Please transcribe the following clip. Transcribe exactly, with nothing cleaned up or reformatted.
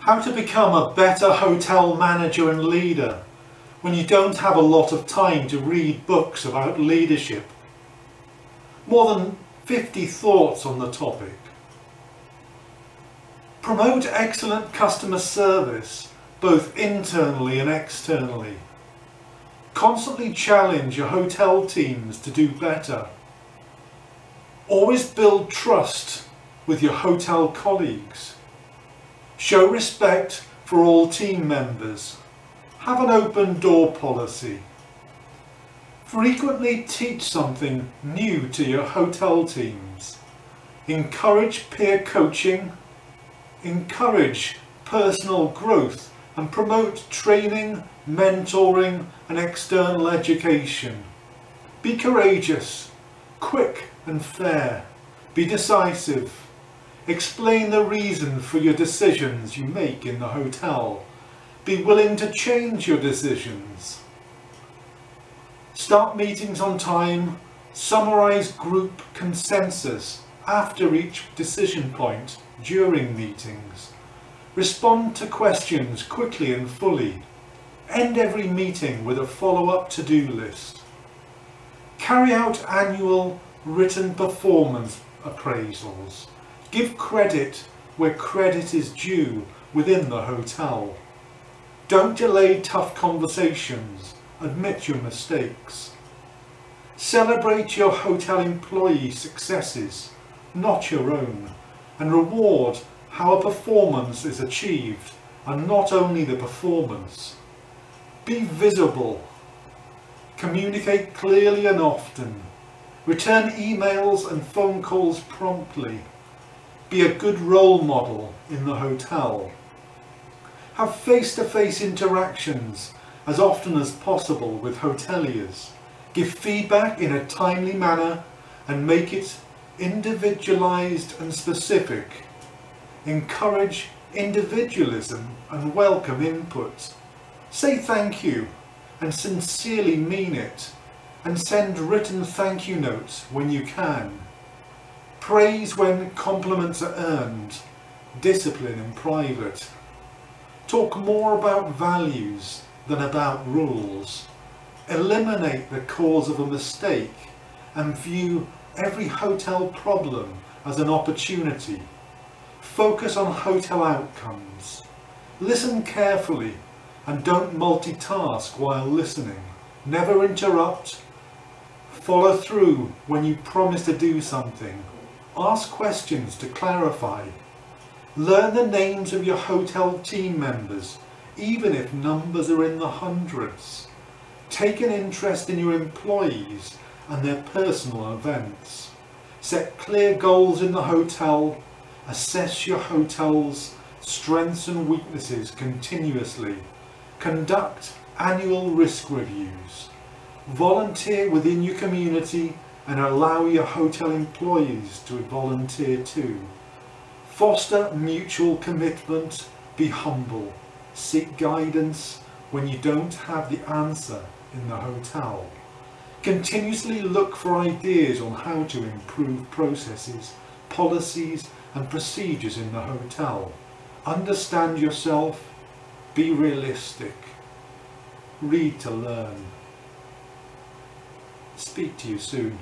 How to become a better hotel manager and leader when you don't have a lot of time to read books about leadership. More than fifty thoughts on the topic. Promote excellent customer service, both internally and externally. Constantly challenge your hotel teams to do better. Always build trust with your hotel colleagues. Show respect for all team members. Have an open door policy. Frequently teach something new to your hotel teams. Encourage peer coaching. Encourage personal growth and promote training, mentoring and external education. Be courageous, quick and fair. Be decisive. Explain the reason for your decisions you make in the hotel. Be willing to change your decisions. Start meetings on time. Summarize group consensus after each decision point during meetings. Respond to questions quickly and fully. End every meeting with a follow-up to-do list. Carry out annual written performance appraisals. Give credit where credit is due within the hotel. Don't delay tough conversations. Admit your mistakes. Celebrate your hotel employee successes, not your own, and reward how a performance is achieved and not only the performance. Be visible. Communicate clearly and often. Return emails and phone calls promptly. Be a good role model in the hotel. Have face-to-face interactions as often as possible with hoteliers. Give feedback in a timely manner and make it individualized and specific. Encourage individualism and welcome input. Say thank you and sincerely mean it, and send written thank you notes when you can. Praise when compliments are earned. Discipline in private. Talk more about values than about rules. Eliminate the cause of a mistake and view every hotel problem as an opportunity. Focus on hotel outcomes. Listen carefully and don't multitask while listening. Never interrupt. Follow through when you promise to do something. Ask questions to clarify. Learn the names of your hotel team members, even if numbers are in the hundreds. Take an interest in your employees and their personal events. Set clear goals in the hotel. Assess your hotel's strengths and weaknesses continuously. Conduct annual risk reviews. Volunteer within your community and allow your hotel employees to volunteer too. Foster mutual commitment. Be humble. Seek guidance when you don't have the answer in the hotel. Continuously look for ideas on how to improve processes, policies and procedures in the hotel. Understand yourself. Be realistic. Read to learn. Speak to you soon.